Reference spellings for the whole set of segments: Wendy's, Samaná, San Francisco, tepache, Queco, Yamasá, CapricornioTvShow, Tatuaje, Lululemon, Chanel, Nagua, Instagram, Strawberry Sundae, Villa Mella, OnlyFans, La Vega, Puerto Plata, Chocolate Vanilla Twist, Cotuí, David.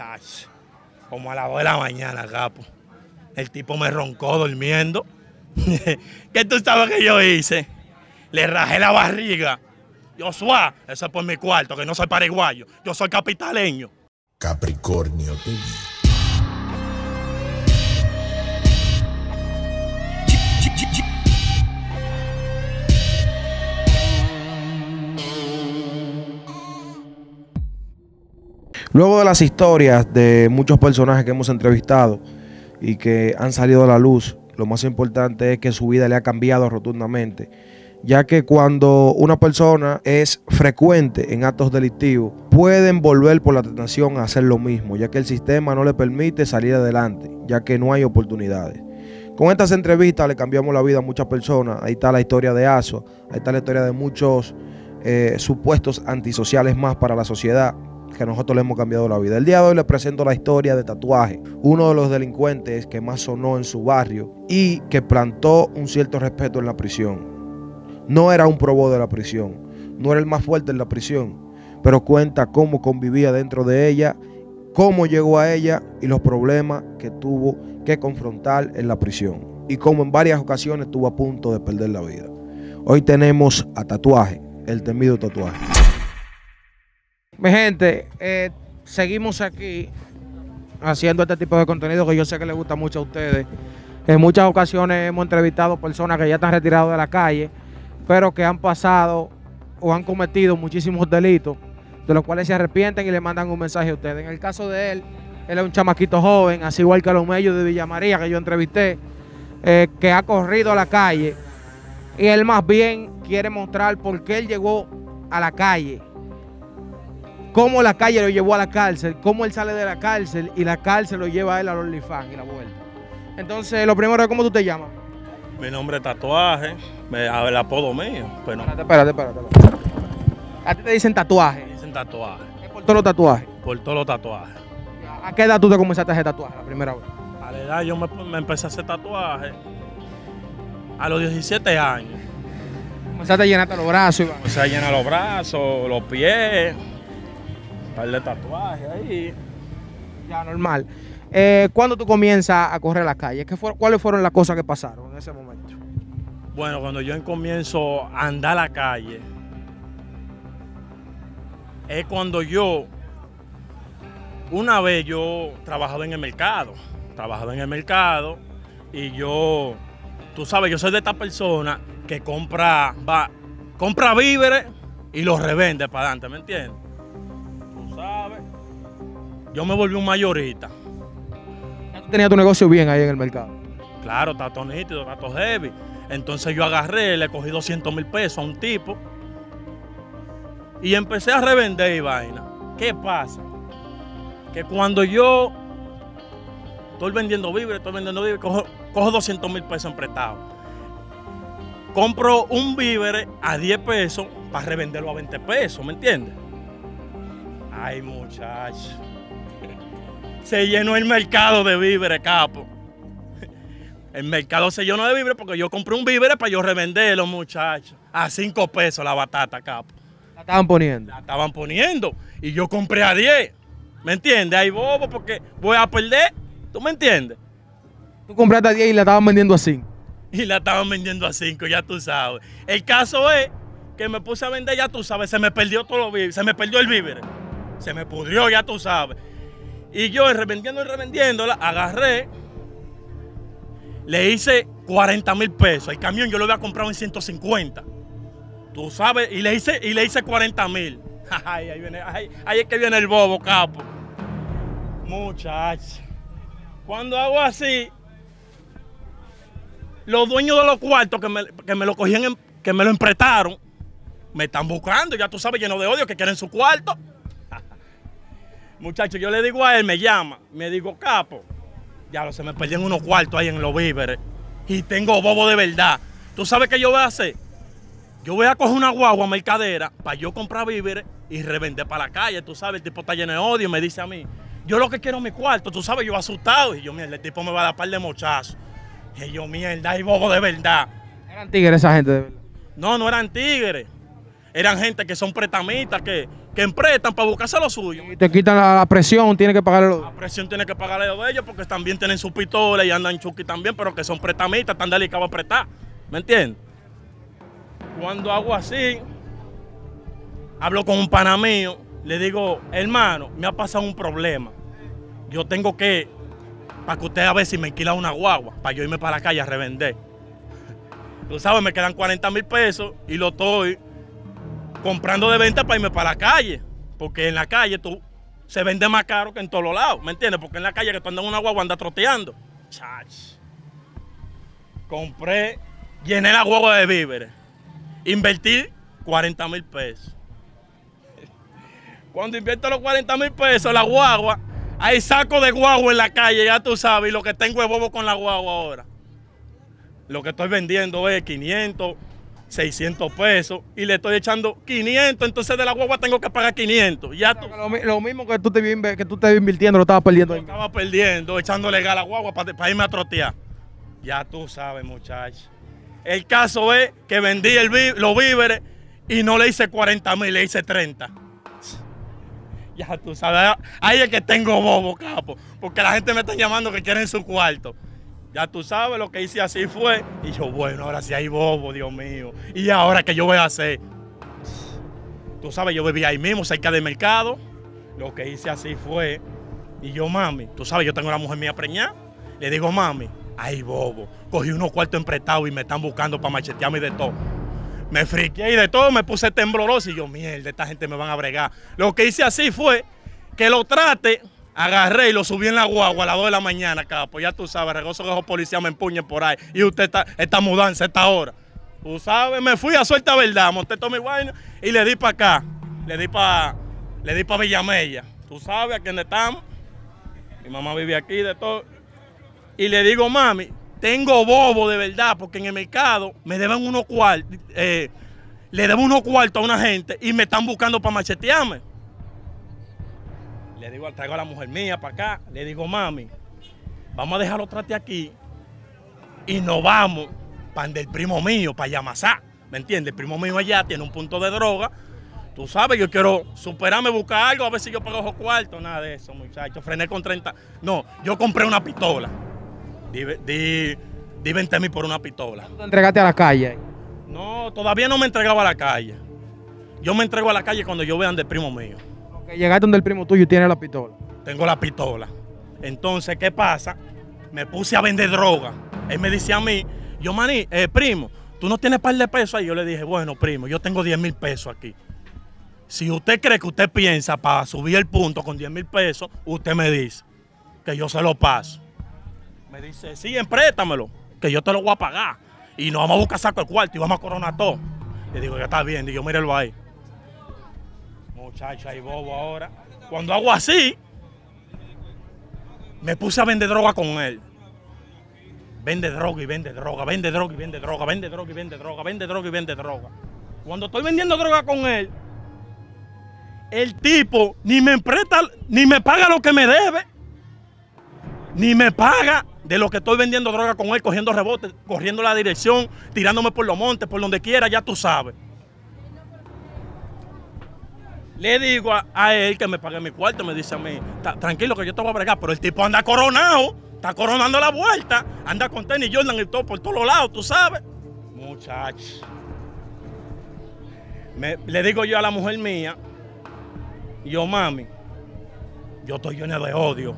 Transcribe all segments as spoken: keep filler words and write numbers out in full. Chacho, como a las dos de la mañana, capo. El tipo me roncó durmiendo. ¿Qué tú sabes que yo hice? Le rajé la barriga. Yo, suá, eso es por mi cuarto, que no soy paraguayo. Yo soy capitaleño. Capricornio T V. Luego de las historias de muchos personajes que hemos entrevistado y que han salido a la luz, lo más importante es que su vida le ha cambiado rotundamente, ya que cuando una persona es frecuente en actos delictivos, pueden volver por la tentación a hacer lo mismo, ya que el sistema no le permite salir adelante, ya que no hay oportunidades. Con estas entrevistas le cambiamos la vida a muchas personas. Ahí está la historia de Aso, ahí está la historia de muchos eh, supuestos antisociales más para la sociedad, que nosotros le hemos cambiado la vida. El día de hoy les presento la historia de Tatuaje, uno de los delincuentes que más sonó en su barrio y que plantó un cierto respeto en la prisión. No era un probó de la prisión, no era el más fuerte en la prisión, pero cuenta cómo convivía dentro de ella, cómo llegó a ella y los problemas que tuvo que confrontar en la prisión, y cómo en varias ocasiones estuvo a punto de perder la vida. Hoy tenemos a Tatuaje, el temido Tatuaje. Mi gente, eh, seguimos aquí haciendo este tipo de contenido que yo sé que les gusta mucho a ustedes. En muchas ocasiones hemos entrevistado personas que ya están retiradas de la calle, pero que han pasado o han cometido muchísimos delitos, de los cuales se arrepienten y le mandan un mensaje a ustedes. En el caso de él, él es un chamaquito joven, así igual que los medios de Villa María que yo entrevisté, eh, que ha corrido a la calle, y él más bien quiere mostrar por qué él llegó a la calle, cómo la calle lo llevó a la cárcel, cómo él sale de la cárcel y la cárcel lo lleva a él al OnlyFans y la vuelta. Entonces, lo primero es, ¿cómo tú te llamas? Mi nombre es Tatuaje, a ver, el apodo mío. Pero... Espérate, espérate, espérate. ¿A ti te dicen Tatuaje? Me dicen Tatuaje. ¿Es por todos los tatuajes? Por todos los tatuajes. ¿A qué edad tú te comenzaste a hacer tatuajes la primera vez? A la edad yo me, me empecé a hacer tatuajes a los diecisiete años. Comenzaste a llenarte los brazos. Iván. Comenzaste a llenar los brazos, los pies, un par de tatuajes ahí. Ya, normal. Eh, ¿Cuándo tú comienzas a correr a la calle? ¿Qué fue, ¿Cuáles fueron las cosas que pasaron en ese momento? Bueno, cuando yo comienzo a andar a la calle, es cuando yo, una vez yo trabajaba en el mercado, trabajaba en el mercado y yo, tú sabes, yo soy de esta persona que compra, va, compra víveres y los revende para adelante, ¿me entiendes? Tú sabes, yo me volví un mayorista. Tenía tu negocio bien ahí en el mercado. Claro, está todo nítido, está todo heavy. Entonces yo agarré, le cogí doscientos mil pesos a un tipo y empecé a revender y vaina. ¿Qué pasa? Que cuando yo estoy vendiendo víveres, estoy vendiendo víveres, cojo, cojo doscientos mil pesos en prestado. Compro un víveres a diez pesos para revenderlo a veinte pesos, ¿me entiendes? Ay, muchacho. Se llenó el mercado de víveres, capo. El mercado se llenó de víveres porque yo compré un víveres para yo revenderlo, muchachos. A cinco pesos la batata, capo. La estaban poniendo. La estaban poniendo. Y yo compré a diez. ¿Me entiendes? Ahí bobo porque voy a perder. ¿Tú me entiendes? Tú compraste a diez y la estaban vendiendo a cinco. Y la estaban vendiendo a cinco, ya tú sabes. El caso es que me puse a vender, ya tú sabes. Se me perdió todo lo víveres. Se me perdió el víveres. Se me pudrió, ya tú sabes. Y yo revendiendo y revendiéndola, agarré, le hice cuarenta mil pesos. El camión yo lo había comprado en ciento cincuenta. Tú sabes, y le hice, y le hice cuarenta mil. Ay, ahí, viene, ay, ahí es que viene el bobo, capo. Muchacho. Cuando hago así, los dueños de los cuartos que me, que me lo cogían, en, que me lo emprestaron, me están buscando, ya tú sabes, lleno de odio, que quieren su cuarto. Muchachos, yo le digo a él, me llama, me digo, capo, ya lo se me perdieron unos cuartos ahí en los víveres y tengo bobo de verdad. ¿Tú sabes qué yo voy a hacer? Yo voy a coger una guagua mercadera para yo comprar víveres y revender para la calle. Tú sabes, el tipo está lleno de odio y me dice a mí, yo lo que quiero es mi cuarto, tú sabes, yo asustado. Y yo, mierda, el tipo me va a dar par de mochazos. Y yo, mierda, hay bobo de verdad. ¿Eran tigres esa gente de verdad? No, no eran tigres. eran gente que son prestamistas, que, que emprestan para buscarse lo suyo. Y te quitan la, la presión, tiene que pagarle lo... La presión tiene que pagarle lo de ellos porque también tienen sus pistolas y andan chuki también, pero que son prestamistas, están delicados a prestar. ¿Me entiendes? Cuando hago así, hablo con un pana mío, le digo, hermano, me ha pasado un problema. Yo tengo que, para que usted a ver si me alquila una guagua, para yo irme para la calle a revender. Tú sabes, me quedan cuarenta mil pesos y lo estoy comprando de venta para irme para la calle. Porque en la calle tú se vende más caro que en todos los lados, ¿me entiendes? Porque en la calle que tú andas en una guagua andas troteando. Chach. Compré, llené la guagua de víveres. Invertí cuarenta mil pesos. Cuando invierto los cuarenta mil pesos, la guagua, hay saco de guagua en la calle, ya tú sabes, y lo que tengo es bobo con la guagua ahora. Lo que estoy vendiendo es quinientos, seiscientos pesos y le estoy echando quinientos, entonces de la guagua tengo que pagar quinientos. Ya tú, lo, lo mismo que tú, te, que tú te invirtiendo lo estabas perdiendo. Lo estaba perdiendo, echándole gas a la guagua para, para irme a trotear. Ya tú sabes, muchachos. El caso es que vendí el, los víveres y no le hice cuarenta mil, le hice treinta. Ya tú sabes, ahí es que tengo bobo, capo, porque la gente me está llamando que quieren su cuarto. Ya tú sabes, lo que hice así fue. Y yo, bueno, ahora sí hay bobo, Dios mío. ¿Y ahora qué yo voy a hacer? Tú sabes, yo vivía ahí mismo, cerca del mercado. Lo que hice así fue. Y yo, mami, tú sabes, yo tengo una mujer mía preñada. Le digo, mami, hay bobo. Cogí unos cuartos emprestados y me están buscando para machetearme y de todo. Me friqué y de todo, me puse tembloroso. Y yo, mierda, esta gente me van a bregar. Lo que hice así fue que lo trate. Agarré y lo subí en la guagua a las dos de la mañana, capo. Ya tú sabes, regozo que los policías me empuñen por ahí. Y usted está, esta mudanza, esta hora. Tú sabes, me fui a suelta verdad, monté todo mi guayno y le di para acá. Le di para le di para Villa Mella. Tú sabes a quién estamos. Mi mamá vive aquí de todo. Y le digo, mami, tengo bobo de verdad, porque en el mercado me deben unos cuartos, eh, le debo unos cuartos a una gente y me están buscando para machetearme. Le digo, traigo a la mujer mía para acá. Le digo, mami, vamos a dejarlo trate aquí y nos vamos para el primo mío, para Yamasá. ¿Me entiendes? El primo mío allá tiene un punto de droga. Tú sabes, yo quiero superarme, buscar algo, a ver si yo pago los cuartos. Nada de eso, muchachos. Frené con treinta. No, yo compré una pistola. Di, di, di veinte mil por una pistola. ¿Tú te entregaste a la calle? No, todavía no me entregaba a la calle. Yo me entrego a la calle cuando yo vean del primo mío. Llegaste donde el primo tuyo tiene la pistola. Tengo la pistola. Entonces, ¿qué pasa? Me puse a vender droga. Él me dice a mí, yo, maní, eh, primo, ¿tú no tienes par de pesos ahí? Yo le dije, bueno, primo, yo tengo diez mil pesos aquí. Si usted cree que usted piensa para subir el punto con diez mil pesos, usted me dice que yo se lo paso. Me dice, sí, emprétamelo, que yo te lo voy a pagar. Y nos vamos a buscar saco de cuarto y vamos a coronar todo. Le digo, ya está bien. Digo, mírelo ahí. Muchacho, hay bobo ahora. Cuando hago así, me puse a vender droga con él. Vende droga y vende droga, vende droga y vende droga, vende droga y vende droga, vende droga y vende droga. Cuando estoy vendiendo droga con él, el tipo ni me empresta, ni me paga lo que me debe, ni me paga de lo que estoy vendiendo droga con él, cogiendo rebotes, corriendo la dirección, tirándome por los montes, por donde quiera, ya tú sabes. Le digo a, a él que me pague mi cuarto, me dice a mí, tranquilo que yo te voy a bregar, pero el tipo anda coronado, está coronando la vuelta, anda con tenis Jordan y todo por todos los lados, tú sabes. Muchachos, le digo yo a la mujer mía, yo, mami, yo estoy lleno de odio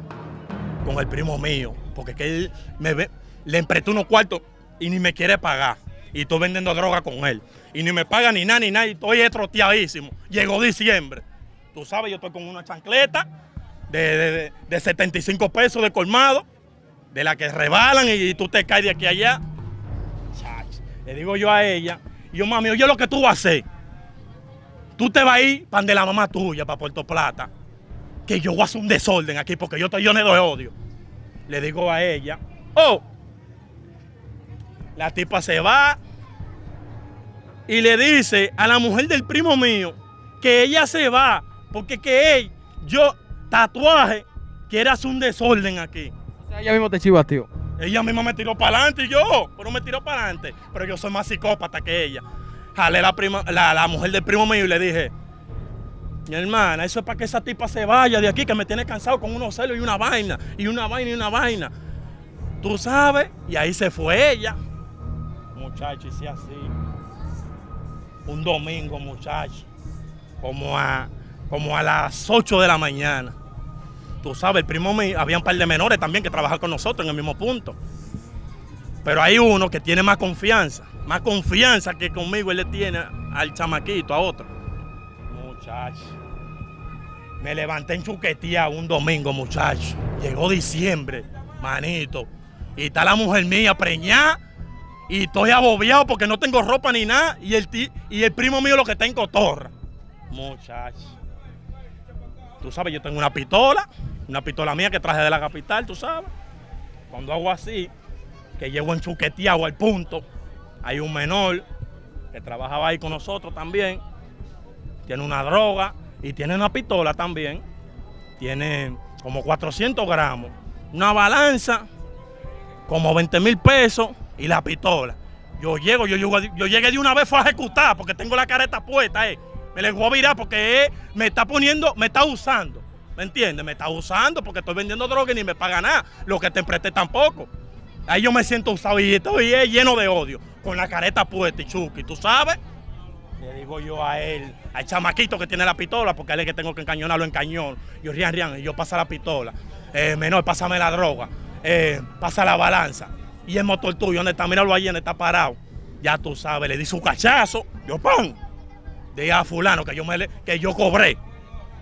con el primo mío, porque que él me ve, le emprestó unos cuartos y ni me quiere pagar. Y estoy vendiendo droga con él. Y ni me paga ni nada, ni nada. Y estoy estroteadísimo. Llegó diciembre. Tú sabes, yo estoy con una chancleta de, de, de setenta y cinco pesos de colmado. De la que rebalan y, y tú te caes de aquí a allá. Chach. Le digo yo a ella. Y yo, mami, oye lo que tú vas a hacer. Tú te vas a ir para de la mamá tuya, para Puerto Plata. Que yo voy a hacer un desorden aquí porque yo estoy lleno de odio. Le digo a ella. Oh. La tipa se va y le dice a la mujer del primo mío que ella se va porque que él, yo, tatuaje, quiere hacer un desorden aquí. O sea, ella misma te chivas, tío. Ella misma me tiró para adelante y yo, pero me tiró para adelante. Pero yo soy más psicópata que ella. jalé la, prima, la, la mujer del primo mío y le dije, mi hermana, eso es para que esa tipa se vaya de aquí, que me tiene cansado con unos celos y una vaina, y una vaina, y una vaina. Tú sabes, y ahí se fue ella. Muchacho, hice así. Un domingo, muchacho, como a, como a las ocho de la mañana. Tú sabes, el primo mío, había un par de menores también que trabajaban con nosotros en el mismo punto. Pero hay uno que tiene más confianza, más confianza que conmigo él le tiene al chamaquito, a otro. Muchacho, me levanté en Chuquetía un domingo, muchacho. Llegó diciembre, manito, y está la mujer mía preñada y estoy abobiado porque no tengo ropa ni nada y el, tí, y el primo mío lo que está en cotorra. Muchacho, tú sabes, yo tengo una pistola, una pistola mía que traje de la capital, tú sabes. Cuando hago así, que llego enchuqueteado al punto, hay un menor que trabajaba ahí con nosotros también, tiene una droga y tiene una pistola también, tiene como cuatrocientos gramos, una balanza, como veinte mil pesos y la pistola. Yo llego, yo, yo, yo llegué de una vez, fue a ejecutar porque tengo la careta puesta, eh. Me les voy a virar porque él me está poniendo, me está usando, ¿me entiendes? Me está usando porque estoy vendiendo droga y ni me paga nada, lo que te empresté tampoco. Ahí yo me siento usado y estoy lleno de odio, con la careta puesta y chuki, ¿tú sabes? Le digo yo a él, al chamaquito que tiene la pistola, porque él es que tengo que encañonarlo en cañón. Yo rian, rian, y yo pasa la pistola. Eh, menor, pásame la droga, eh, pasa la balanza. Y el motor tuyo, ¿dónde está? Míralo ahí, ¿dónde está parado? Ya tú sabes, le di su cachazo, yo pam. Dije a fulano que yo, me, que yo cobré,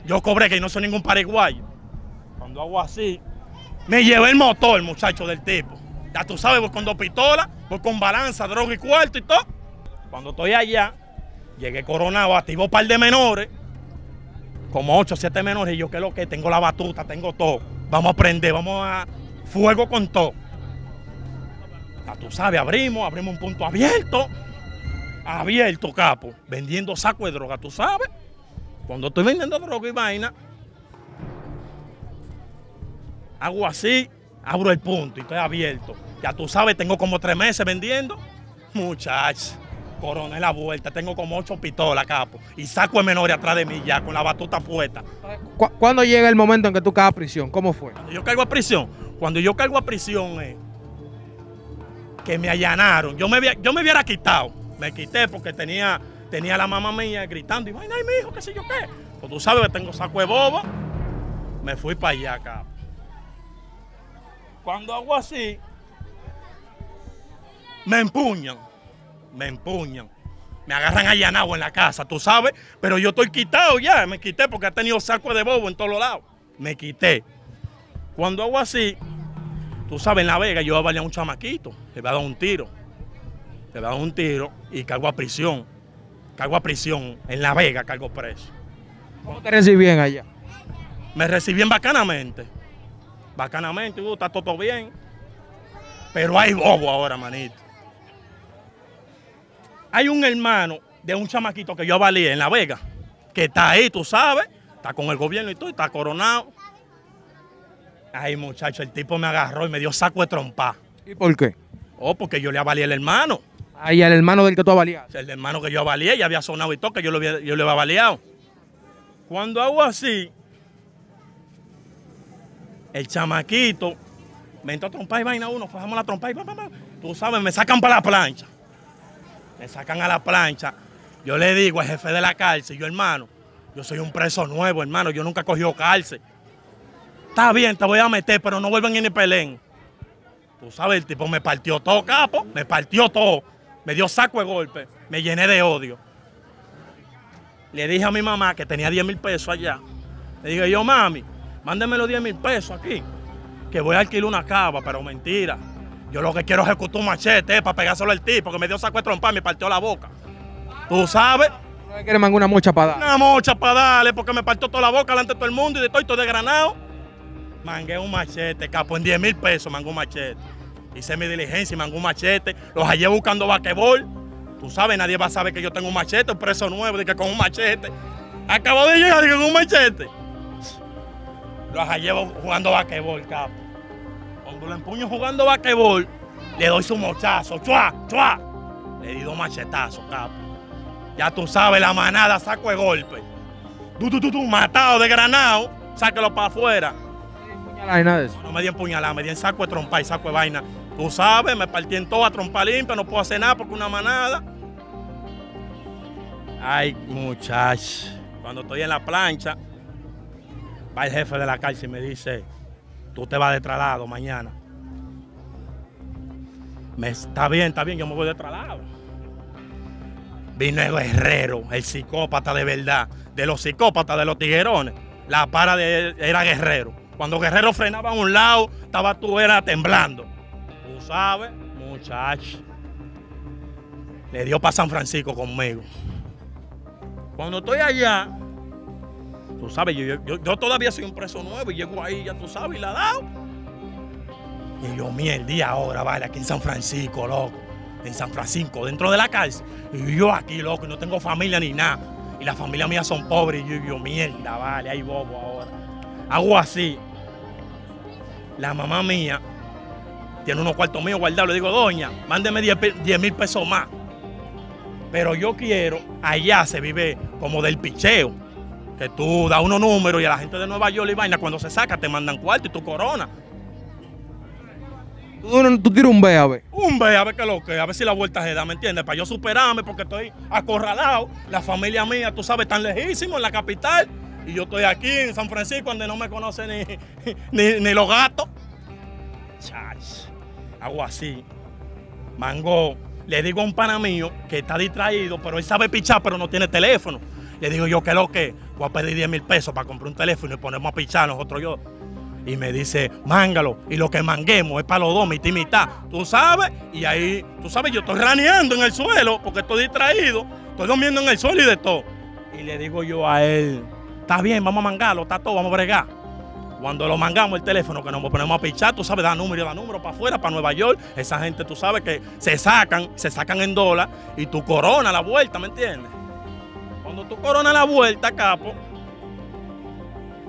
yo cobré, que no soy ningún paraguayo. Cuando hago así, me llevé el motor, muchacho, del tipo. Ya tú sabes, voy con dos pistolas, voy con balanza, droga y cuarto y todo. Cuando estoy allá, llegué coronado, activo un par de menores, como ocho o siete menores, y yo, ¿qué es lo que? Tengo la batuta, tengo todo. Vamos a prender, vamos a fuego con todo. Ya tú sabes, abrimos, abrimos un punto abierto. Abierto, capo, vendiendo saco de droga, tú sabes. Cuando estoy vendiendo droga y vaina, hago así, abro el punto y estoy abierto. Ya tú sabes, tengo como tres meses vendiendo. Muchachos, coroné la vuelta, tengo como ocho pistolas, capo, y saco de menores atrás de mí ya, con la batuta puesta. ¿Cu ¿Cuándo llega el momento en que tú caes a prisión? ¿Cómo fue? Cuando yo caigo a prisión, cuando yo caigo a prisión, eh, que me allanaron, yo me, yo me hubiera quitado. Me quité porque tenía, tenía la mamá mía gritando y vaina, ay, mi hijo, qué sé yo qué. Pues tú sabes que tengo saco de bobo. Me fui para allá, capo. Cuando hago así, me empuñan, me empuñan. Me agarran allanado en la casa, tú sabes, pero yo estoy quitado ya. Me quité porque he tenido saco de bobo en todos los lados. Me quité. Cuando hago así, tú sabes, en La Vega yo iba a balear a un chamaquito, le iba a dar un tiro. Te dan un tiro y cargo a prisión. Cargo a prisión. En La Vega cargo preso. ¿Cómo te recibían allá? Me recibían bacanamente. Bacanamente, uh, está todo bien. Pero hay bobo ahora, manito. Hay un hermano de un chamaquito que yo avalié en La Vega, que está ahí, tú sabes. Está con el gobierno y todo, está coronado. Ay, muchacho, el tipo me agarró y me dio saco de trompa. ¿Y por qué? Oh, porque yo le avalié al hermano. Ahí al hermano del que tú avaliaste. El hermano que yo avalié, ya había sonado y todo, que yo lo había, yo lo había avaliado. Cuando hago así, el chamaquito me entró a trompar y vaina uno, fajamos la trompa y va, va, va. Tú sabes, me sacan para la plancha. Me sacan a la plancha. Yo le digo al jefe de la cárcel, yo hermano, yo soy un preso nuevo, hermano, yo nunca he cogido cárcel. Está bien, te voy a meter, pero no vuelvan en el pelén. Tú sabes, el tipo me partió todo, capo, me partió todo. Me dio saco de golpe, me llené de odio. Le dije a mi mamá que tenía diez mil pesos allá. Le dije yo, mami, mándeme los diez mil pesos aquí, que voy a alquilar una cava, pero mentira. Yo lo que quiero es ejecutar un machete eh, para pegárselo al tipo, que me dio saco de trompa y me partió la boca. Tú sabes. No me quiere mandar una mocha para darle. Una mocha para darle, porque me partió toda la boca delante de todo el mundo y de todo, y todo desgranado. Mangué un machete, capo, en diez mil pesos mangué un machete. Hice mi diligencia y mangué un machete. Los hallé buscando basquetbol. Tú sabes, nadie va a saber que yo tengo un machete, un preso nuevo, de que con un machete. Acabo de llegar, dije, con un machete. Los hallé jugando basquetbol, capo. Cuando lo empuño jugando basquetbol, le doy su mochazo, chua, chua. Le di dos machetazos, capo. Ya tú sabes, la manada, saco de golpe. Tú, tú, tú, tú, matado, desgranado, sáquelo para afuera. No, no me dieron puñalada, me dieron saco de trompa y saco de vaina. Tú sabes, me partí en toda trompa limpia, no puedo hacer nada porque una manada. Ay, muchachos, cuando estoy en la plancha, va el jefe de la cárcel y me dice, tú te vas de traslado mañana. Me, está bien, está bien, yo me voy de traslado. Vino el guerrero, el psicópata de verdad, de los psicópatas, de los tiguerones. La para de él era Guerrero. Cuando Guerrero frenaba a un lado, estaba tú era temblando. Tú sabes, muchacho. Le dio para San Francisco conmigo. Cuando estoy allá, tú sabes, yo, yo, yo todavía soy un preso nuevo y llego ahí, ya tú sabes, y la dao. Y yo, mierda, ahora, vale, aquí en San Francisco, loco. En San Francisco, dentro de la cárcel. Y yo aquí, loco, no tengo familia ni nada. Y la familia mía son pobres. Y yo, yo mierda, vale, ahí bobo ahora. Hago así. La mamá mía tiene unos cuartos míos guardados. Le digo, doña, mándeme diez mil pesos más. Pero yo quiero, allá se vive como del picheo. Que tú das unos números y a la gente de Nueva York y vaina, cuando se saca, te mandan cuarto y tu corona. Tú, tú tiras un B, a ver. Un B, a ver qué es lo que es, a ver si la vuelta se da, ¿me entiendes? Para yo superarme, porque estoy acorralado. La familia mía, tú sabes, tan lejísimo en la capital. Y yo estoy aquí en San Francisco, donde no me conocen ni, ni, ni los gatos. Chach, hago así. Mango, le digo a un pana mío que está distraído, pero él sabe pichar, pero no tiene teléfono. Le digo yo, ¿qué es lo que es? Voy a pedir diez mil pesos para comprar un teléfono y ponemos a pichar nosotros yo. Y me dice, mángalo, y lo que manguemos es para los dos, mitad y mitad. Tú sabes, y ahí, tú sabes, yo estoy raneando en el suelo porque estoy distraído, estoy durmiendo en el suelo y de todo. Y le digo yo a él, está bien, vamos a mangarlo, está todo, vamos a bregar. Cuando lo mangamos el teléfono, que nos ponemos a pichar, tú sabes, da número, da número para afuera, para Nueva York. Esa gente, tú sabes, que se sacan, se sacan en dólar y tú corona la vuelta, ¿me entiendes? Cuando tú coronas la vuelta, capo,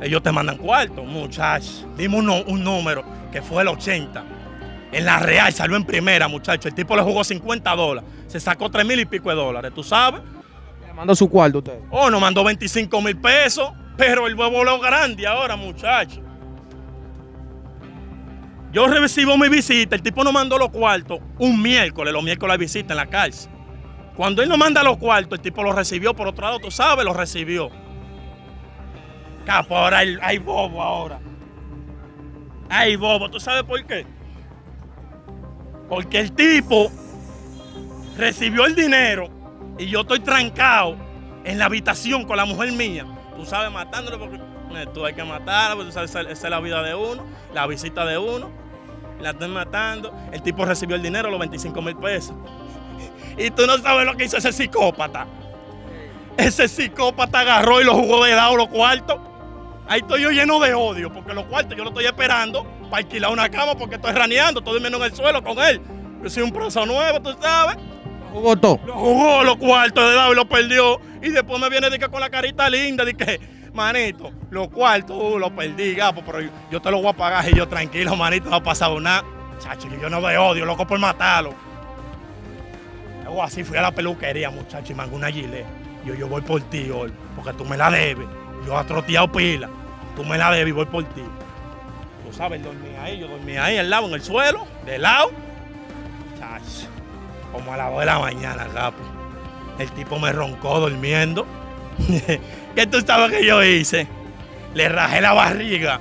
ellos te mandan cuarto, muchachos. Dime un, un número que fue el ochenta. En la Real salió en primera, muchachos. El tipo le jugó cincuenta dólares. Se sacó tres mil y pico de dólares, ¿tú sabes? ¿Le mandó su cuarto usted? Oh, nos mandó veinticinco mil pesos. Pero el huevo lo grande ahora, muchachos. Yo recibo mi visita. El tipo nos mandó los cuartos un miércoles. Los miércoles hay visita en la cárcel. Cuando él nos manda los cuartos, el tipo los recibió por otro lado, ¿tú sabes? Los recibió. Capo, ahora hay, hay bobo ahora. Hay bobo, ¿tú sabes por qué? Porque el tipo recibió el dinero y yo estoy trancado en la habitación con la mujer mía. Tú sabes, matándolo porque tú hay que matarla, porque tú sabes, esa es la vida de uno, la visita de uno. La están matando. El tipo recibió el dinero, los veinticinco mil pesos. Y tú no sabes lo que hizo ese psicópata. Ese psicópata agarró y lo jugó de lado los cuartos. Ahí estoy yo lleno de odio, porque los cuartos yo lo estoy esperando para alquilar una cama porque estoy raneando, estoy durmiendo en el suelo con él. Yo soy un preso nuevo, tú sabes. Lo jugó todo. Lo jugó los cuartos de lado y lo perdió. Y después me viene de que con la carita linda, de que, manito, los cuartos, uh, los perdí, gapo, pero yo te los voy a pagar. Y yo, tranquilo, manito, no ha pasado nada. Chacho, yo no de odio, loco por matarlo. Luego así fui a la peluquería, muchacho, y me hago una gilet. Yo, yo voy por ti, Ol, porque tú me la debes. Yo he troteado pila. Tú me la debes y voy por ti. Tú sabes, dormí ahí. Yo dormí ahí, al lado, en el suelo, de lado. Chacho, como a las dos de la mañana, capo. El tipo me roncó durmiendo. ¿Qué tú sabes que yo hice? Le rajé la barriga.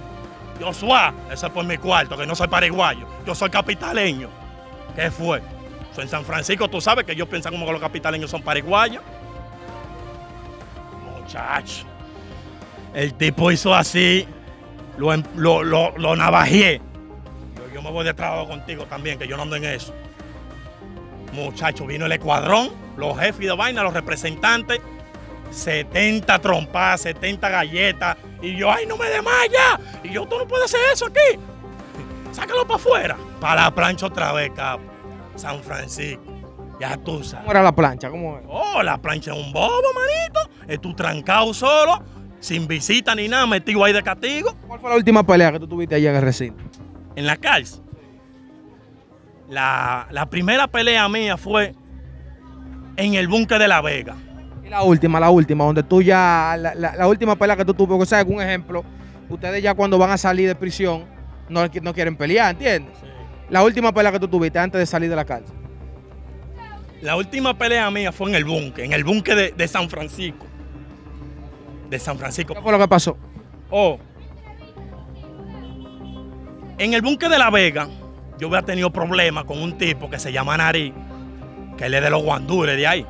Yo, suá, eso es por mi cuarto, que no soy paraguayo. Yo soy capitaleño. ¿Qué fue? Soy en San Francisco, tú sabes que ellos piensan como que los capitaleños son paraguayos. Muchacho, el tipo hizo así, lo, lo, lo, lo navajeé. Yo, yo me voy de trabajo contigo también, que yo no ando en eso. Muchacho, vino el escuadrón, los jefes de vaina, los representantes, setenta trompadas, setenta galletas. Y yo, ay, no me desmaya. Y yo, tú no puedes hacer eso aquí. Sácalo para afuera. Para la plancha otra vez, capo. San Francisco. Ya tú sabes. ¿Cómo era la plancha? ¿Cómo era? Oh, la plancha es un bobo, manito. Es tu trancado solo, sin visita ni nada, metido ahí de castigo. ¿Cuál fue la última pelea que tú tuviste allá en el recinto? En la cárcel. La, la primera pelea mía fue en el búnker de La Vega. La última, la última, donde tú ya, la, la, la última pelea que tú tuvo, porque sabes, un ejemplo, ustedes ya cuando van a salir de prisión no, no quieren pelear, ¿entiendes? Sí. La última pelea que tú tuviste antes de salir de la cárcel. La última pelea mía fue en el búnker, en el búnker de, de San Francisco. De San Francisco. ¿Qué fue lo que pasó? Oh. En el búnker de La Vega, yo había tenido problemas con un tipo que se llama Nariz, que él es de los guandures de ahí.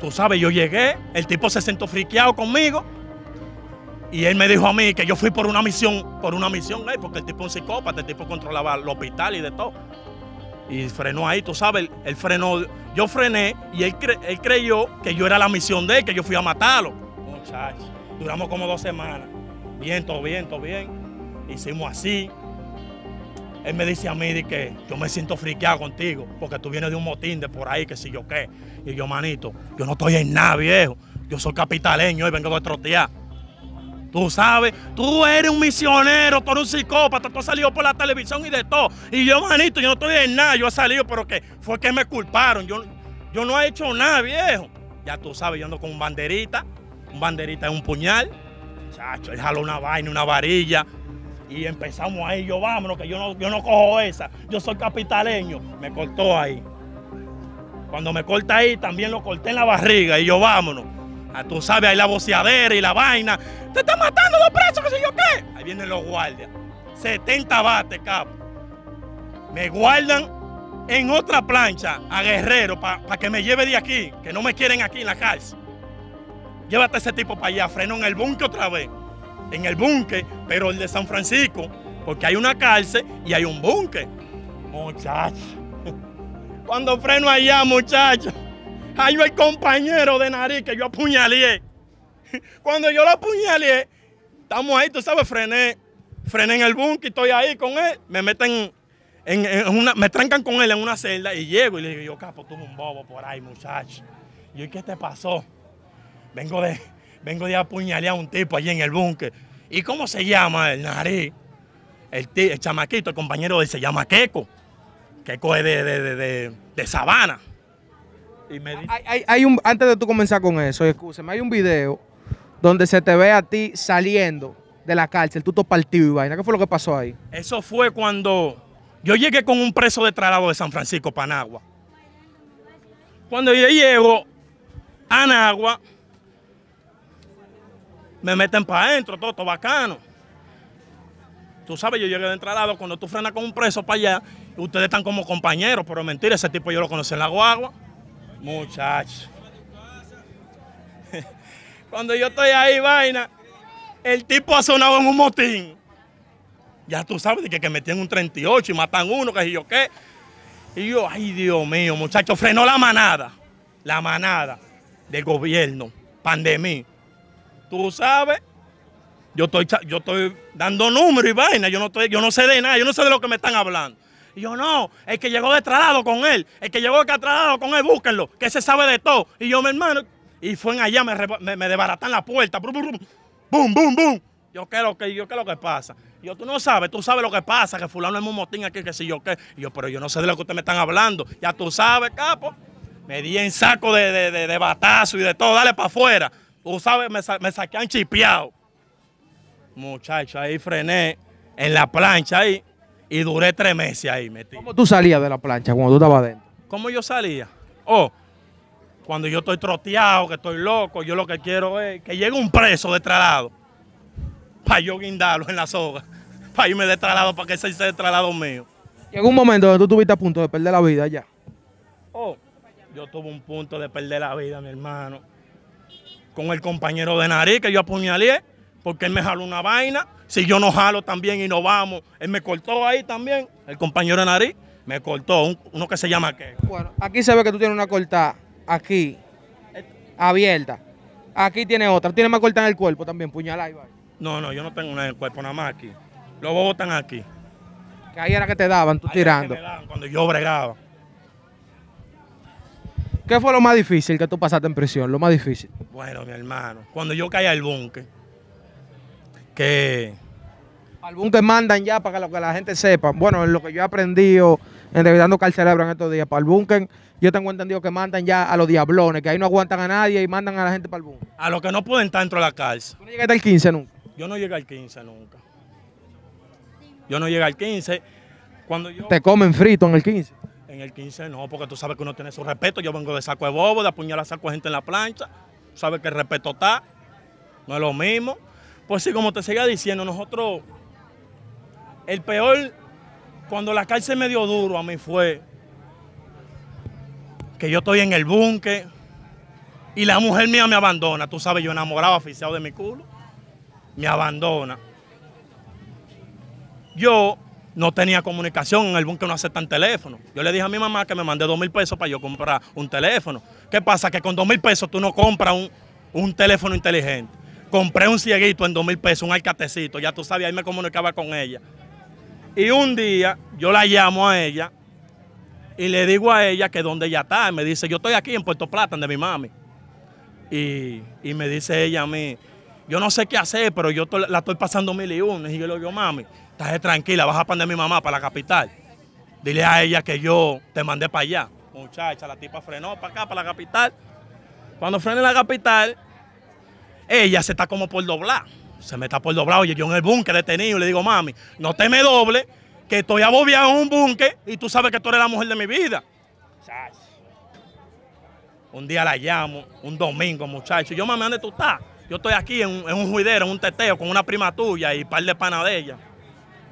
Tú sabes, yo llegué, el tipo se sentó friqueado conmigo y él me dijo a mí que yo fui por una misión, por una misión, ¿eh? Porque el tipo es un psicópata, el tipo controlaba el hospital y de todo. Y frenó ahí, tú sabes, él, él frenó, yo frené y él, cre, él creyó que yo era la misión de él, que yo fui a matarlo. Muchachos, duramos como dos semanas, bien, todo bien, todo bien, hicimos así. Él me dice a mí de que yo me siento friqueado contigo porque tú vienes de un motín de por ahí, que si yo qué. Y yo, manito, yo no estoy en nada, viejo. Yo soy capitaleño y vengo de trotear. Tú sabes, tú eres un misionero, tú eres un psicópata, tú has salido por la televisión y de todo. Y yo, manito, yo no estoy en nada, yo he salido, pero que fue que me culparon. Yo, yo no he hecho nada, viejo. Ya tú sabes, yo ando con un banderita, un banderita es un puñal. Chacho, él jaló una vaina, una varilla. Y empezamos ahí, yo vámonos, que yo no, yo no cojo esa, yo soy capitaleño. Me cortó ahí. Cuando me corta ahí, también lo corté en la barriga y yo vámonos. Ah, tú sabes, ahí la voceadera y la vaina. ¡Te están matando los presos, que sé yo qué! Ahí vienen los guardias. setenta bates, capo. Me guardan en otra plancha a Guerrero para pa que me lleve de aquí, que no me quieren aquí en la cárcel. Llévate a ese tipo para allá, freno en el búnker otra vez. En el búnker, pero el de San Francisco, porque hay una cárcel y hay un búnker. Muchacho, cuando freno allá, muchacho, hay el compañero de Nariz que yo apuñalé. Cuando yo lo apuñalé, estamos ahí, tú sabes, frené, frené en el búnker, estoy ahí con él, me meten en, en una, me trancan con él en una celda y llego y le digo, yo, capo, tú eres un bobo por ahí, muchacho. Y yo, ¿qué te pasó? Vengo de... Vengo de apuñalar a un tipo allí en el búnker. ¿Y cómo se llama el Nariz? El, tío, el chamaquito, el compañero de él, se llama Queco. Queco es de, de, de, de, de Sabana. Y me dice... hay, hay, hay un, antes de tú comenzar con eso, escúchame, hay un video donde se te ve a ti saliendo de la cárcel, tú todo partido y vaina. ¿Qué fue lo que pasó ahí? Eso fue cuando yo llegué con un preso de traslado de San Francisco para Nagua. Cuando yo llego a Nagua... Me meten para adentro, todo, todo bacano. Tú sabes, yo llegué de entrada, cuando tú frenas con un preso para allá, ustedes están como compañeros, pero mentira, ese tipo yo lo conocí en la guagua. Muchacho. Cuando yo estoy ahí, vaina, el tipo ha sonado en un motín. Ya tú sabes, que, que metían un treinta y ocho y matan uno, que si yo qué. Y yo, ay, Dios mío, muchacho, frenó la manada. La manada del gobierno, pandemia. Tú sabes, yo estoy, yo estoy dando números y vaina, yo no, estoy, yo no sé de nada, yo no sé de lo que me están hablando. Y yo, no, el que llegó de traslado con él, el que llegó de traslado con él, búsquenlo, que se sabe de todo. Y yo, mi hermano, y fue en allá, me, me, me desbaratan la puerta, brum, brum, bum, bum, bum. Yo, ¿qué es lo que, yo, ¿qué es lo que pasa? Y yo, tú no sabes, tú sabes lo que pasa, que fulano es un motín aquí, que si yo qué. Y yo, pero yo no sé de lo que ustedes me están hablando, ya tú sabes, capo. Me di en saco de, de, de, de batazo y de todo, dale para afuera. Tú sabes, me, sa me saquean chipeado. Muchacho, ahí frené en la plancha ahí y duré tres meses ahí metido. ¿Cómo tú salías de la plancha cuando tú estabas adentro? ¿Cómo yo salía? Oh, cuando yo estoy troteado, que estoy loco, yo lo que quiero es que llegue un preso de traslado para yo guindarlo en la soga, para irme de traslado, para que ese sea de traslado mío. ¿Llegó un momento donde tú estuviste a punto de perder la vida ya? Oh, yo tuve un punto de perder la vida, mi hermano. Con el compañero de Nariz que yo apuñalé, porque él me jaló una vaina. Si yo no jalo también y no vamos, él me cortó ahí también. El compañero de Nariz me cortó, un, uno que se llama ¿qué? Bueno, aquí se ve que tú tienes una cortada aquí, abierta. Aquí tiene otra. ¿Tienes más cortada en el cuerpo también, puñalada y vaina? No, no, yo no tengo una en el cuerpo, nada más aquí. Los botan aquí. Que ahí era que te daban, tú ahí tirando. Era que me daban cuando yo bregaba. ¿Qué fue lo más difícil que tú pasaste en prisión? Lo más difícil. Bueno, mi hermano, cuando yo caí al búnker, que... Al búnker mandan ya para que, lo que la gente sepa. Bueno, lo que yo he aprendido entregando carcelebro en estos días para el búnker. Yo tengo entendido que mandan ya a los diablones, que ahí no aguantan a nadie y mandan a la gente para el búnker. A los que no pueden estar dentro de la cárcel. ¿Tú no llegaste al quince nunca? Yo no llegué al quince nunca. Yo no llegué al quince. Cuando yo... ¿Te comen frito en el quince? En el quince no, porque tú sabes que uno tiene su respeto. Yo vengo de saco de bobo, de apuñalar saco de gente en la plancha. Tú sabes que el respeto está. No es lo mismo. Pues sí, como te seguía diciendo, nosotros... El peor, cuando la cárcel me dio duro a mí fue que yo estoy en el búnker y la mujer mía me abandona. Tú sabes, yo enamorado, aficiado de mi culo, me abandona. Yo no tenía comunicación, en el búnker no aceptan teléfono. Yo le dije a mi mamá que me mandé dos mil pesos para yo comprar un teléfono. ¿Qué pasa? Que con dos mil pesos tú no compras un, un teléfono inteligente. Compré un cieguito en dos mil pesos, un alcatecito, ya tú sabes, ahí me comunicaba con ella. Y un día yo la llamo a ella y le digo a ella que dónde ella está. Y me dice, yo estoy aquí en Puerto Plata, donde mi mami. Y, y me dice ella a mí, yo no sé qué hacer, pero yo to, la estoy pasando mil y uno. Y yo le digo, mami, estás tranquila, vas a poner a mi mamá para la capital. Dile a ella que yo te mandé para allá. Muchacha, la tipa frenó para acá, para la capital. Cuando frené la capital, ella se está como por doblar. Se me está por doblar, oye, yo en el búnker detenido, le digo, mami, no te me doble, que estoy abobiado en un búnker y tú sabes que tú eres la mujer de mi vida. Muchacho. Un día la llamo, un domingo, muchacho, yo, mami, ¿dónde tú estás? Yo estoy aquí en, en un juidero, en un teteo, con una prima tuya y un par de panas de ella.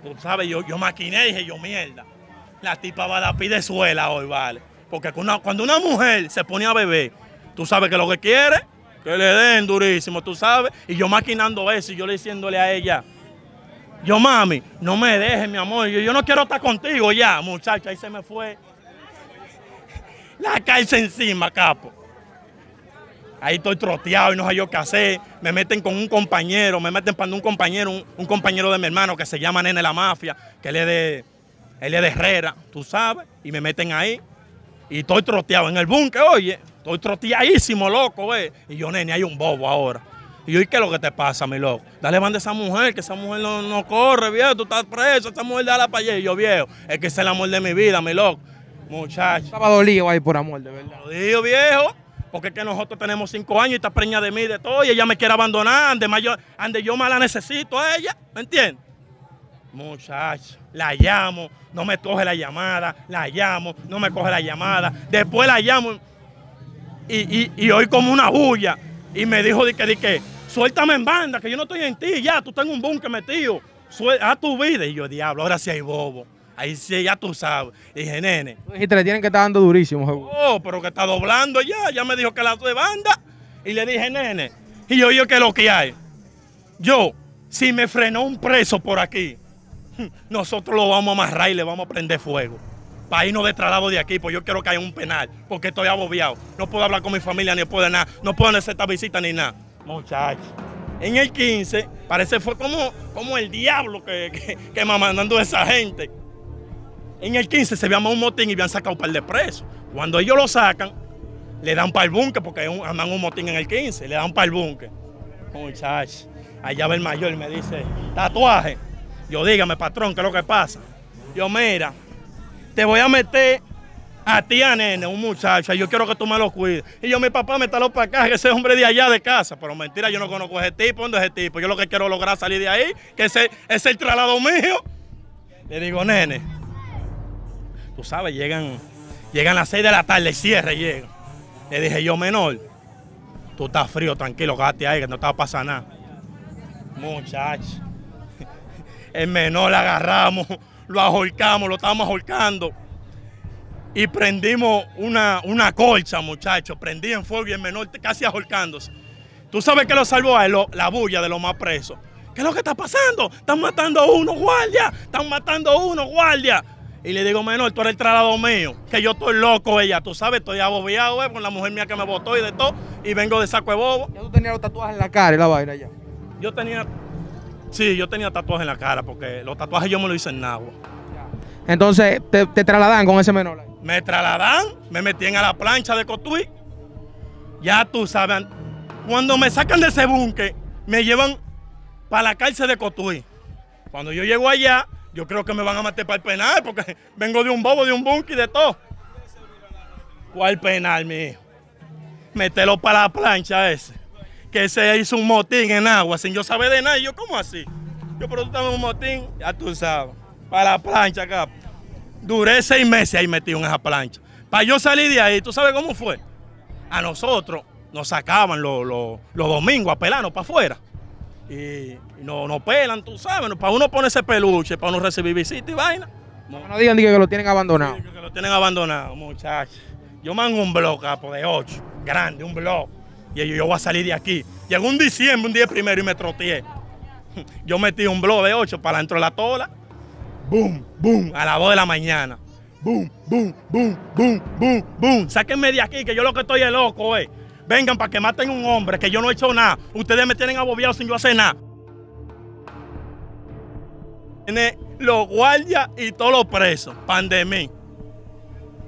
Tú sabes, yo, yo maquiné y dije, yo, mierda, la tipa va a dar pide suela hoy, vale. Porque cuando, cuando una mujer se pone a beber, tú sabes que lo que quiere... Que le den durísimo, tú sabes. Y yo maquinando eso y yo le diciéndole a ella, yo, mami, no me dejes, mi amor. Yo, yo no quiero estar contigo ya, muchacha. Ahí se me fue la cárcel encima, capo. Ahí estoy troteado y no sé yo qué hacer. Me meten con un compañero, me meten para un compañero, un, un compañero de mi hermano que se llama Nene la Mafia, que él es de, él es de Herrera, tú sabes. Y me meten ahí y estoy troteado en el búnker, oye. Estoy troteadísimo, loco, güey. Y yo, nene, hay un bobo ahora. Y yo, ¿y qué es lo que te pasa, mi loco? Dale banda a esa mujer, que esa mujer no, no corre, viejo. Tú estás preso, esa mujer dale para allá. Y yo, viejo, es que es el amor de mi vida, mi loco. Muchacho. Estaba dolido ahí por amor, de verdad. Dolido, viejo. Porque es que nosotros tenemos cinco años y está preña de mí, de todo. Y ella me quiere abandonar. Ande yo, ande yo más la necesito a ella. ¿Me entiendes? Muchacho, la llamo. No me coge la llamada. La llamo. No me coge la llamada. Después la llamo... Y, y, y hoy como una bulla, y me dijo de que, de que, suéltame en banda, que yo no estoy en ti, ya, tú estás en un búnker metido, a tu vida. Y yo, diablo, ahora sí hay bobo, ahí sí, ya tú sabes. Y dije, nene. Y te le tienen que estar dando durísimo. Seguro. Oh, pero que está doblando ya, ya me dijo que la de banda. Y le dije, nene, y yo, yo, ¿qué es lo que hay? Yo, si me frenó un preso por aquí, nosotros lo vamos a amarrar y le vamos a prender fuego. Para irnos de traslado de aquí, pues yo quiero que haya un penal, porque estoy abobiado. No puedo hablar con mi familia, ni puedo nada, no puedo hacer esta visita ni nada. Muchachos, en el quince, parece fue como, como el diablo que, que, que me mandando esa gente. En el quince se llama un motín y habían sacado un par de presos. Cuando ellos lo sacan, le dan para el búnker, porque andan un motín en el quince, le dan para el búnker. Muchachos, allá va el mayor y me dice, tatuaje. Yo, dígame, patrón, ¿qué es lo que pasa? Yo, mira... Te voy a meter a ti, a nene, un muchacho, yo quiero que tú me lo cuides. Y yo, mi papá, métalo para acá, que ese hombre de allá de casa. Pero mentira, yo no conozco a ese tipo, ¿dónde es ese tipo? Yo lo que quiero lograr salir de ahí, que ese es el traslado mío. Le digo, nene, tú sabes, llegan, llegan las seis de la tarde, cierre, llegan. Le dije, yo, menor, tú estás frío, tranquilo, quédate ahí, que no te va a pasar nada. Muchacho, el menor la agarramos. Lo ahorcamos, lo estábamos ahorcando. Y prendimos una, una colcha, muchachos. Prendí en fuego y el menor casi ahorcándose. ¿Tú sabes qué lo salvó a él? Lo, la bulla de los más presos. ¿Qué es lo que está pasando? Están matando a uno, guardia. Están matando a uno, guardia. Y le digo, menor, tú eres el traslado mío. Que yo estoy loco, ella. Tú sabes, estoy abobiado, eh, con la mujer mía que me botó y de todo. Y vengo de saco de bobo. ¿Ya tú tenías los tatuajes en la cara y la vaina ya? Yo tenía... Sí, yo tenía tatuajes en la cara porque los tatuajes yo me los hice en Nagua. Entonces, ¿te, te trasladan con ese menor? Me trasladan, me metían a la plancha de Cotuí. Ya tú sabes, cuando me sacan de ese búnker, me llevan para la cárcel de Cotuí. Cuando yo llego allá, yo creo que me van a matar para el penal, porque vengo de un bobo, de un bunky, de todo. ¿Cuál penal, mi hijo? Mételo para la plancha ese, que se hizo un motín en agua, sin yo saber de nada. Y yo, ¿cómo así? Yo, pero tú también un motín, ya tú sabes, para la plancha acá. Duré seis meses ahí metido en esa plancha. Para yo salir de ahí, ¿tú sabes cómo fue? A nosotros nos sacaban los, los, los domingos a pelarnos para afuera. Y no, no pelan, tú sabes, para uno ponerse peluche, para uno recibir visitas y vaina. No, no digan, digan que lo tienen abandonado. Sí, que lo tienen abandonado, muchachos. Yo mando un blog, capo, de ocho, grande, un blog. Y yo, yo voy a salir de aquí. Llegó un diciembre, un día primero, y me troteé. Yo metí un blog de ocho para dentro de la tola. Boom, boom, a las dos de la mañana. Boom, boom, boom, boom, boom, boom. Sáquenme de aquí, que yo lo que estoy es loco, eh. Vengan para que maten un hombre, que yo no he hecho nada. Ustedes me tienen abobiado sin yo hacer nada. Tiene los guardias y todos los presos, pan de mí.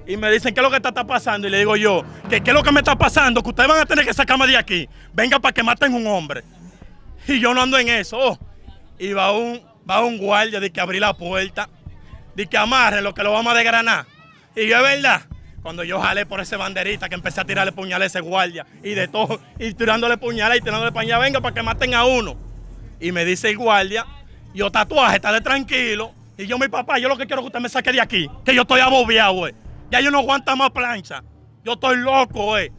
Y me dicen, ¿qué es lo que está, está pasando? Y le digo yo, ¿qué, ¿qué es lo que me está pasando? Que ustedes van a tener que sacarme de aquí. Vengan para que maten un hombre. Y yo no ando en eso. Oh. Y va un, va un guardia de que abrí la puerta, de que amarre lo que lo vamos a desgranar. Y yo, es verdad. Cuando yo jalé por ese banderita, que empecé a tirarle puñales a ese guardia y de todo, y tirándole puñales y tirándole para allá, venga para que maten a uno. Y me dice el guardia, yo, Tatuaje, estaré tranquilo. Y yo, mi papá, yo lo que quiero es que usted me saque de aquí, que yo estoy abobiado, güey. Ya yo no aguanta más plancha. Yo estoy loco, güey.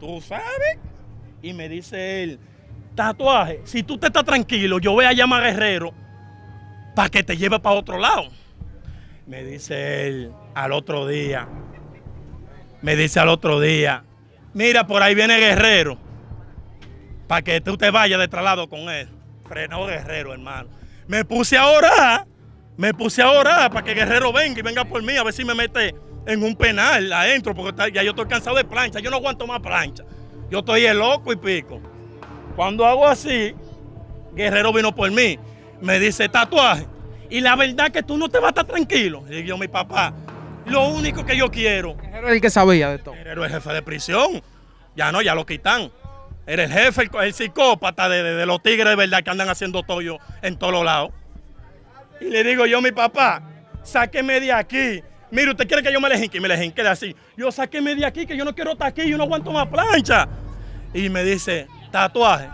¿Tú sabes? Y me dice él, Tatuaje, si tú te estás tranquilo, yo voy a llamar a Guerrero para que te lleve para otro lado. Me dice él al otro día. Me dice al otro día, mira, por ahí viene Guerrero, para que tú te vayas de traslado con él. Frenó Guerrero, hermano. Me puse a orar, me puse a orar para que Guerrero venga y venga por mí, a ver si me mete en un penal adentro, porque ya yo estoy cansado de plancha, yo no aguanto más plancha. Yo estoy el loco y pico. Cuando hago así, Guerrero vino por mí, me dice, Tatuaje, y la verdad que tú no te vas a estar tranquilo. Y yo, mi papá, lo único que yo quiero. Guerrero es el que sabía de todo. Guerrero es el jefe de prisión. Ya no, ya lo quitan. Era el jefe, el, el psicópata de, de, de los tigres de verdad que andan haciendo tollo en todos los lados. Y le digo yo, mi papá, sáqueme de aquí. Mire, usted quiere que yo me le jinque, me le jinque de así. Yo, sáqueme de aquí, que yo no quiero estar aquí, yo no aguanto más plancha. Y me dice, Tatuaje,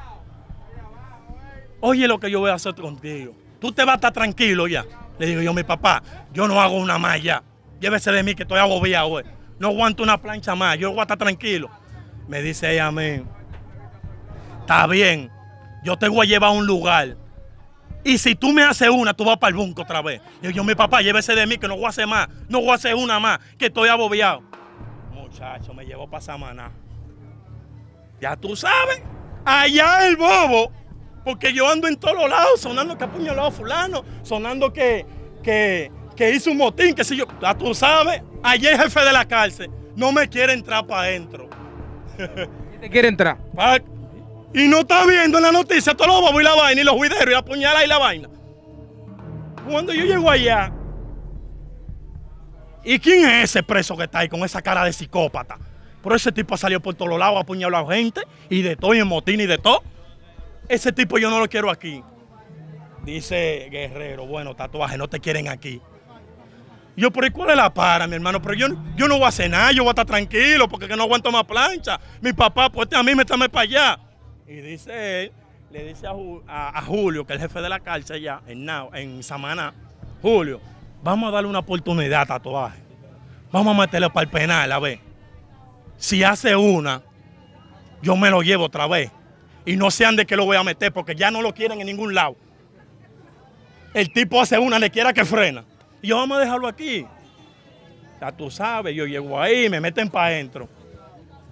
oye lo que yo voy a hacer contigo. Tú te vas a estar tranquilo ya. Le digo yo, mi papá, yo no hago una más ya. Llévese de mí que estoy agobiado, güey. No aguanto una plancha más, yo voy a estar tranquilo. Me dice ella a mí, está bien, yo te voy a llevar a un lugar. Y si tú me haces una, tú vas para el bunco otra vez. Y yo, mi papá, llévese de mí que no voy a hacer más, no voy a hacer una más, que estoy agobiado. Muchacho, me llevó para Samaná. Ya tú sabes, allá el bobo, porque yo ando en todos los lados, sonando que apuñalado a fulano, sonando que... que que hizo un motín, que si yo, ya tú sabes, ayer el jefe de la cárcel no me quiere entrar para adentro. ¿Quién te quiere entrar? Pa y no está viendo en la noticia todos los bobos y la vaina, y los juideros, y la puñalada y la vaina. Cuando yo llego allá, ¿y quién es ese preso que está ahí con esa cara de psicópata? Pero ese tipo ha salido por todos lados, ha apuñalado a la gente, y de todo, y en motín, y de todo. Ese tipo yo no lo quiero aquí. Dice Guerrero, bueno, Tatuaje, no te quieren aquí. Yo, pero ¿y cuál es la para, mi hermano? Pero yo, yo no voy a cenar, yo voy a estar tranquilo porque no aguanto más plancha. Mi papá, pues a mí, métame para allá. Y dice él, le dice a, a, a Julio, que es el jefe de la cárcel allá, en, en Samaná, Julio, vamos a darle una oportunidad a Tatuaje. Vamos a meterle para el penal, a ver. Si hace una, yo me lo llevo otra vez. Y no sean de qué lo voy a meter porque ya no lo quieren en ningún lado. El tipo hace una, le quiera que frena. Y yo, vamos a dejarlo aquí. Ya tú sabes, yo llego ahí, me meten para adentro.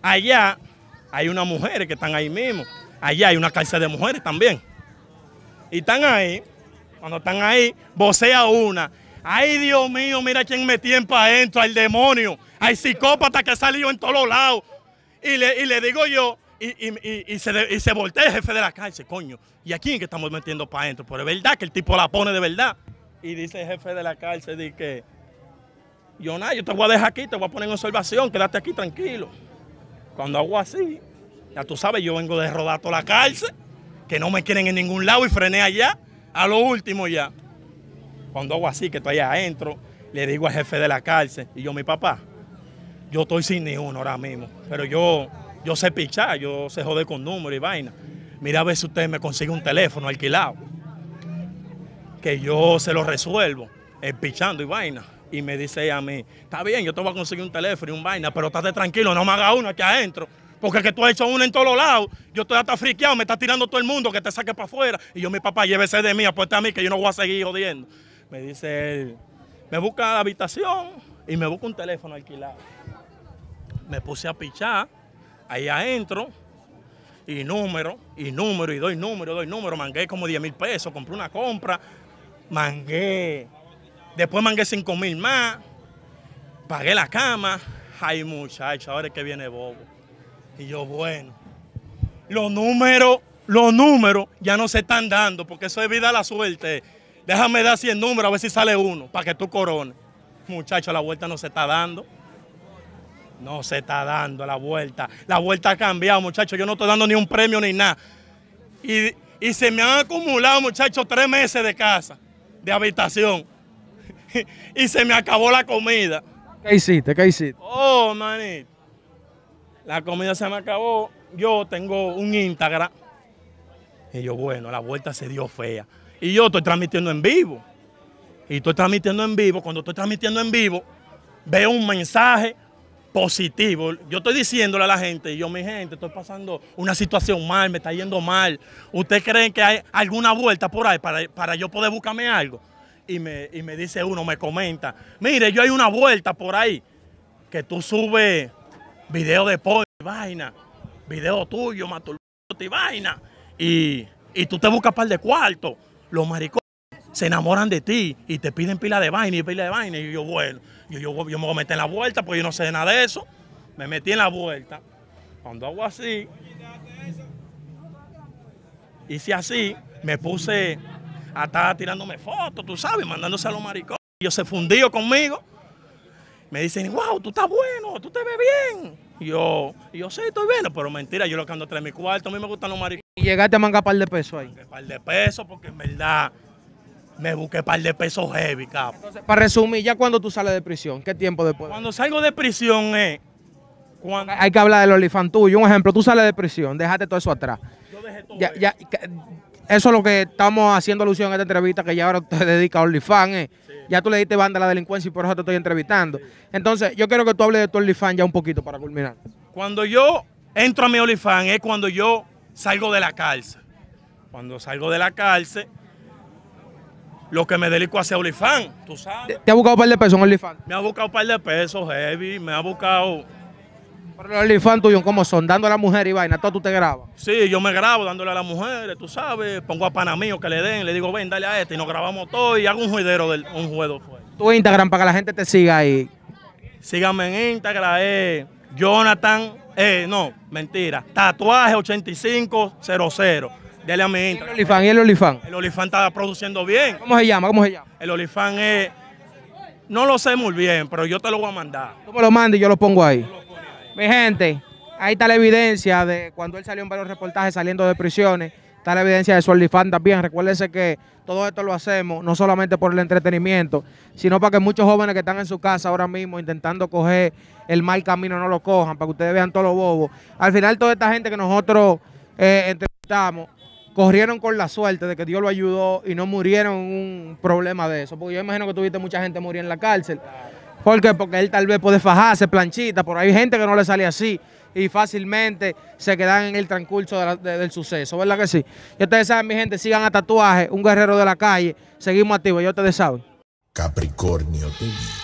Allá hay unas mujeres que están ahí mismo. Allá hay una cárcel de mujeres también. Y están ahí, cuando están ahí, vocea una. Ay, Dios mío, mira quién metí en para adentro, al demonio. Hay psicópata que ha salido en todos los lados. Y le, y le digo yo, y, y, y, y, se de, y se voltea el jefe de la cárcel, coño. ¿Y a quién que estamos metiendo para adentro? Pero es verdad que el tipo la pone de verdad. Y dice el jefe de la cárcel, dice que yo nada, yo te voy a dejar aquí, te voy a poner en observación, quédate aquí tranquilo. Cuando hago así, ya tú sabes, yo vengo de rodar toda la cárcel, que no me quieren en ningún lado y frené allá, a lo último ya. Cuando hago así, que estoy allá adentro, le digo al jefe de la cárcel, y yo, mi papá, yo estoy sin ni uno ahora mismo, pero yo, yo sé pichar, yo sé joder con números y vaina. Mira a ver si usted me consigue un teléfono alquilado, que yo se lo resuelvo, el pichando y vaina. Y me dice a mí, está bien, yo te voy a conseguir un teléfono y un vaina, pero estate tranquilo, no me hagas uno aquí adentro. Porque que tú has hecho uno en todos los lados. Yo estoy hasta friqueado, me está tirando todo el mundo que te saque para afuera. Y yo, mi papá, llévese de mí, apuesta a mí que yo no voy a seguir jodiendo. Me dice él, me busca la habitación y me busca un teléfono alquilado. Me puse a pichar, ahí adentro, y número, y número, y doy número, doy número. Mangué como diez mil pesos, compré una compra, mangué. Después mangué cinco mil más, pagué la cama. Ay, muchacho, ahora es que viene bobo. Y yo, bueno, los números, los números ya no se están dando, porque eso es vida a la suerte. Déjame dar cien números a ver si sale uno, para que tú corones. Muchacho, la vuelta no se está dando. No se está dando la vuelta. La vuelta ha cambiado, muchachos. Yo no estoy dando ni un premio ni nada. Y, y se me han acumulado, muchachos, tres meses de casa, de habitación. Y se me acabó la comida. ¿Qué hiciste? ¿Qué hiciste? Oh, manito. La comida se me acabó, yo tengo un Instagram. Y yo, bueno, la vuelta se dio fea. Y yo estoy transmitiendo en vivo. Y estoy transmitiendo en vivo. Cuando estoy transmitiendo en vivo, veo un mensaje positivo. Yo estoy diciéndole a la gente, y yo, mi gente, estoy pasando una situación mal, me está yendo mal. ¿Ustedes creen que hay alguna vuelta por ahí para, para yo poder buscarme algo? Y me, y me dice uno, me comenta, mire, yo hay una vuelta por ahí que tú subes video de pollo y vaina, video tuyo, matulito y vaina, y, y tú te buscas par de cuartos, los maricones se enamoran de ti y te piden pila de vaina y pila de vaina, y yo, bueno, yo, yo, yo me voy a meter en la vuelta porque yo no sé nada de eso, me metí en la vuelta, cuando hago así, hice así, me puse a estar tirándome fotos, tú sabes, mandándose a los maricones, ellos se fundían conmigo. Me dicen, wow, tú estás bueno, tú te ves bien. Y yo, y yo sí, estoy bueno, pero mentira, yo lo que ando tres mi cuarto, a mí me gustan los maricones. ¿Y llegaste a mangar par de pesos ahí? Mangué par de pesos, porque en verdad me busqué par de pesos heavy, capo. Entonces, para resumir, ¿ya cuándo tú sales de prisión? ¿Qué tiempo después? Cuando salgo de prisión es... Eh, cuando... Hay que hablar del OnlyFans tuyo. Un ejemplo, tú sales de prisión, déjate todo eso atrás. Yo dejé todo ya, ya, que, eso es lo que estamos haciendo alusión en esta entrevista, que ya ahora te dedica a OnlyFans, ¿eh? Sí. Ya tú le diste banda a la delincuencia y por eso te estoy entrevistando. Sí. Entonces, yo quiero que tú hables de tu OnlyFans ya un poquito para culminar. Cuando yo entro a mi OnlyFans es cuando yo salgo de la cárcel. Cuando salgo de la cárcel, lo que me dedico a hacer OnlyFans, tú sabes. ¿Te ha buscado un par de pesos en OnlyFans? Me ha buscado un par de pesos, heavy, me ha buscado... Pero los OnlyFans tuyos, ¿cómo son? Dándole a la mujer y vaina, ¿todo tú te grabas? Sí, yo me grabo dándole a las mujeres, tú sabes, pongo a pana mío que le den, le digo, ven, dale a este, y nos grabamos todo y hago un juidero, del, un juego fuera. Tu Instagram, para que la gente te siga ahí. Síganme en Instagram, eh, Jonathan, eh, no, mentira, tatuaje ochenta y cinco cero cero, dale a mi Instagram. ¿Y el OnlyFans? ¿Y el OnlyFans? El OnlyFans está produciendo bien. ¿Cómo se llama? ¿Cómo se llama? El OnlyFans es, no lo sé muy bien, pero yo te lo voy a mandar. Tú me lo mandas y yo lo pongo ahí. Mi gente, ahí está la evidencia de cuando él salió en varios reportajes saliendo de prisiones, está la evidencia de su OnlyFans también. Recuérdense que todo esto lo hacemos no solamente por el entretenimiento, sino para que muchos jóvenes que están en su casa ahora mismo intentando coger el mal camino no lo cojan, para que ustedes vean todo lo bobo. Al final toda esta gente que nosotros eh, entrevistamos, corrieron con la suerte de que Dios lo ayudó y no murieron en un problema de eso, porque yo imagino que tuviste mucha gente morir en la cárcel. ¿Por qué? Porque él tal vez puede fajarse, planchita, pero hay gente que no le sale así y fácilmente se quedan en el transcurso de la, de, del suceso, ¿verdad que sí? Y ustedes saben, mi gente, sigan a Tatuaje, un guerrero de la calle, seguimos activos, y ustedes saben. Capricornio T V.